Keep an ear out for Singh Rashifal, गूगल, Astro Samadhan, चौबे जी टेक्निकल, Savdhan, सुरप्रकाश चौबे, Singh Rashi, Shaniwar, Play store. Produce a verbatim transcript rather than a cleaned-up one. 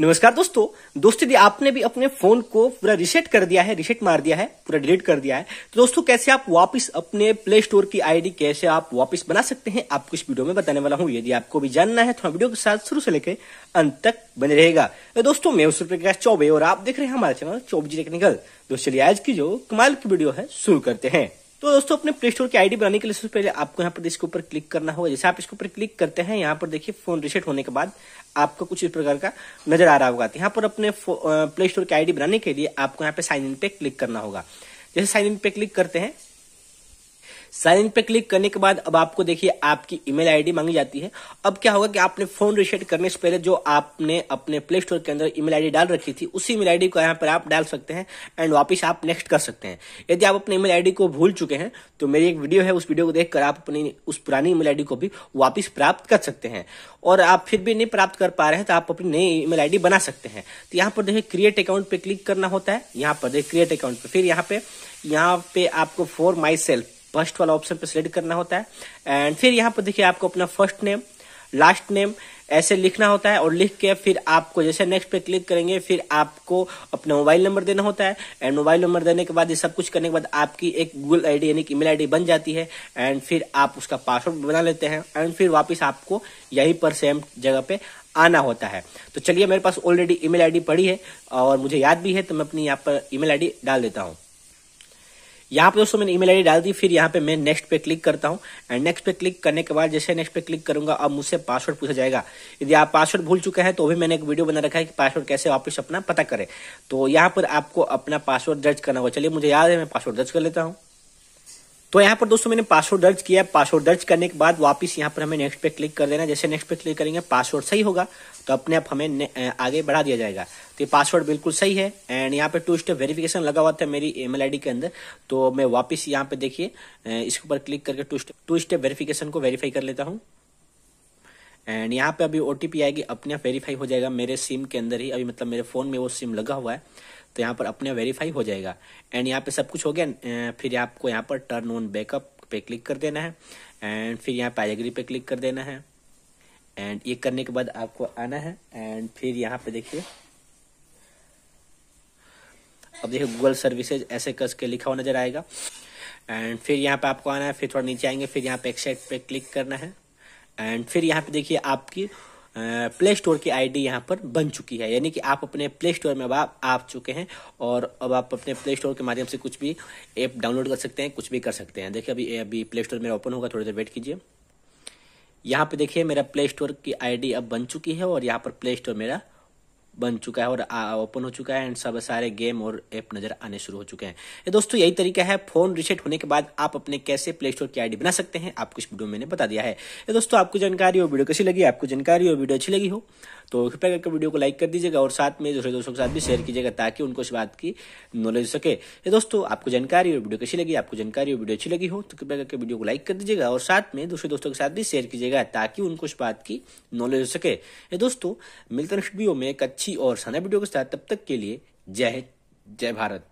नमस्कार दोस्तों दोस्तों यदि आपने भी अपने फोन को पूरा रिसेट कर दिया है, रिसेट मार दिया है, पूरा डिलीट कर दिया है, तो दोस्तों कैसे आप वापस अपने प्ले स्टोर की आईडी कैसे आप वापस बना सकते हैं, आपको इस वीडियो में बताने वाला हूं। यदि आपको भी जानना है तो वीडियो के साथ शुरू से लेकर अंत तक बने रहेगा। तो दोस्तों मैं सुरप्रकाश चौबे और आप देख रहे हैं हमारा चैनल चौबे जी टेक्निकल। दोस्तों चलिए आज की जो कमाल की वीडियो है शुरू करते हैं। तो दोस्तों अपने प्ले स्टोर की आईडी बनाने के लिए सबसे पहले आपको यहाँ पर इसके ऊपर क्लिक करना होगा। जैसे आप इसके ऊपर क्लिक करते हैं, यहाँ पर देखिए फोन रिसेट होने के बाद आपको कुछ इस प्रकार का नजर आ रहा होगा। यहाँ पर अपने प्ले स्टोर की आईडी बनाने के लिए आपको यहाँ पे साइन इन पे क्लिक करना होगा। जैसे साइन इन पे क्लिक करते हैं, साइन इन पे क्लिक करने के बाद अब आपको देखिए आपकी ईमेल आईडी मांगी जाती है। अब क्या होगा कि आपने फोन रिसेट करने से पहले जो आपने अपने प्ले स्टोर के अंदर ईमेल आईडी डाल रखी थी, उसी ईमेल आईडी को यहाँ पर आप डाल सकते हैं एंड वापस आप नेक्स्ट कर सकते हैं। यदि आप अपने ईमेल आईडी को भूल चुके हैं तो मेरी एक वीडियो है, उस वीडियो को देखकर आप अपनी उस पुरानी ईमेल आईडी को भी वापस प्राप्त कर सकते हैं। और आप फिर भी नहीं प्राप्त कर पा रहे हैं तो आप अपनी नई ईमेल आईडी बना सकते हैं। तो यहाँ पर देखिए क्रिएट अकाउंट पे क्लिक करना होता है। यहाँ पर देखिए क्रिएट अकाउंट पे, फिर यहाँ पे यहाँ पे आपको फॉर माई सेल्फ फर्स्ट वाला ऑप्शन पे सिलेक्ट करना होता है एंड फिर यहाँ पर देखिए आपको अपना फर्स्ट नेम, लास्ट नेम ऐसे लिखना होता है। और लिख के फिर आपको जैसे नेक्स्ट पे क्लिक करेंगे, फिर आपको अपना मोबाइल नंबर देना होता है एंड मोबाइल नंबर देने के बाद ये सब कुछ करने के बाद आपकी एक गूगल आईडी यानी कि ईमेल आईडी बन जाती है एंड फिर आप उसका पासवर्ड बना लेते हैं एंड फिर वापस आपको यहीं पर सेम जगह पे आना होता है। तो चलिए मेरे पास ऑलरेडी ईमेल आईडी पड़ी है और मुझे याद भी है तो मैं अपनी यहाँ पर ईमेल आईडी डाल देता हूँ। यहाँ पे दोस्तों मैंने ईमेल आईडी डाल दी, फिर यहाँ पे मैं नेक्स्ट पे क्लिक करता हूँ एंड नेक्स्ट पे क्लिक करने के बाद जैसे नेक्स्ट पे क्लिक करूंगा अब मुझसे पासवर्ड पूछा जाएगा। यदि आप पासवर्ड भूल चुके हैं तो भी मैंने एक वीडियो बना रखा है कि पासवर्ड कैसे वापस अपना पता करें। तो यहाँ पर आपको अपना पासवर्ड दर्ज करना होगा। चलिए मुझे याद है, मैं पासवर्ड दर्ज कर लेता हूँ। तो यहाँ पर दोस्तों मैंने पासवर्ड दर्ज किया। पासवर्ड दर्ज करने के बाद वापस यहाँ पर हमें नेक्स्ट पे क्लिक कर देना। जैसे नेक्स्ट पे क्लिक करेंगे पासवर्ड सही होगा तो अपने आप हमें आगे बढ़ा दिया जाएगा। तो ये पासवर्ड बिल्कुल सही है एंड यहाँ पे टू स्टेप वेरिफिकेशन लगा हुआ था मेरी ईमेल आईडी के अंदर। तो मैं वापस यहाँ पे देखिए इसके ऊपर क्लिक करके two step two step verification को वेरीफाई कर लेता हूँ एंड यहाँ पे अभी ओटीपी आएगी, अपने आप वेरीफाई हो जाएगा मेरे सिम के अंदर ही। अभी मतलब मेरे फोन में वो सिम लगा हुआ है तो यहाँ पर अपने वेरीफाई हो जाएगा एंड यहाँ पे सब कुछ हो गया। फिर आपको यहाँ पर टर्न ऑन बैकअप पे क्लिक कर देना है एंड फिर यहाँ पे एग्री पे क्लिक कर देना है एंड ये करने के बाद आपको आना है एंड फिर यहाँ पे देखिए अब देखिए गूगल सर्विसेज ऐसे कस के लिखा हुआ नजर आएगा एंड फिर यहाँ पे आपको आना है। फिर थोड़ा नीचे आएंगे, फिर यहाँ पे एक्सेप्ट पे क्लिक करना है एंड फिर यहाँ पे देखिए आपकी प्ले स्टोर की आईडी यहाँ पर बन चुकी है, यानी कि आप अपने प्ले स्टोर में अब आप आ चुके हैं और अब आप अपने प्ले स्टोर के माध्यम से कुछ भी ऐप डाउनलोड कर सकते हैं, कुछ भी कर सकते हैं। देखिए अभी अभी प्ले स्टोर मेरा ओपन होगा, थोड़ी देर वेट कीजिए। यहाँ पे देखिए मेरा प्ले स्टोर की आईडी अब बन चुकी है और यहाँ पर प्ले स्टोर मेरा बन चुका है और ओपन हो चुका है एंड सब सारे गेम और ऐप नजर आने शुरू हो चुके हैं। ये दोस्तों यही तरीका है, फोन रिसेट होने के बाद आप अपने कैसे प्ले स्टोर की आईडी बना सकते हैं, आपको इस वीडियो में मैंने बता दिया है। ये दोस्तों आपको जानकारी हो, वीडियो कैसी लगी, आपको जानकारी हो, वीडियो अच्छी लगी हो तो कृपया करके वीडियो को लाइक कर दीजिएगा और साथ में दूसरे दोस्तों के साथ भी शेयर कीजिएगा ताकि उनको इस बात की नॉलेज हो सके। ये दोस्तों आपको जानकारी हो, वीडियो कैसी लगी, आपको जानकारी हो, वीडियो अच्छी लगी हो तो कृपया करके वीडियो को लाइक कर दीजिएगा और साथ में दूसरे दोस्तों के साथ भी शेयर कीजिएगा ताकि उनको इस बात की नॉलेज हो सके। ये दोस्तों मिलते हैं नेक्स्ट वीडियो में एक अच्छी और शानदार वीडियो के साथ। तब तक के लिए जय हिंद, जय भारत।